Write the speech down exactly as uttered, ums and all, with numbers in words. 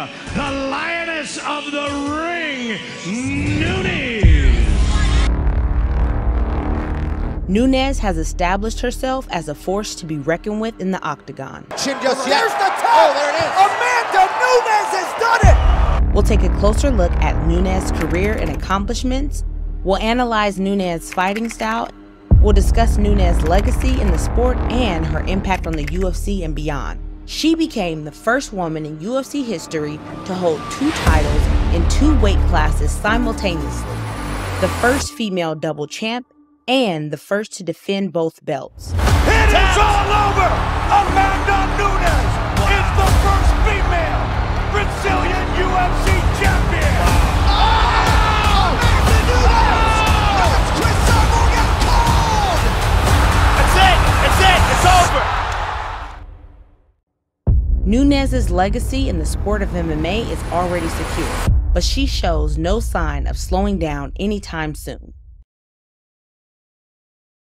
Amanda, the lioness of the ring, Nunes. Nunes has established herself as a force to be reckoned with in the octagon. Chin just yet. There's the top. Oh, there it is. Amanda Nunes has done it. We'll take a closer look at Nunes' career and accomplishments. We'll analyze Nunes' fighting style. We'll discuss Nunes' legacy in the sport and her impact on the U F C and beyond. She became the first woman in U F C history to hold two titles in two weight classes simultaneously, the first female double champ and the first to defend both belts. It is all over! Amanda Nunes is the first female Brazilian U F C champion! Oh! Amanda Nunes! That's Chris Cyborg got cold! That's it! It's it! It's over! Nunes' legacy in the sport of M M A is already secure, but she shows no sign of slowing down anytime soon.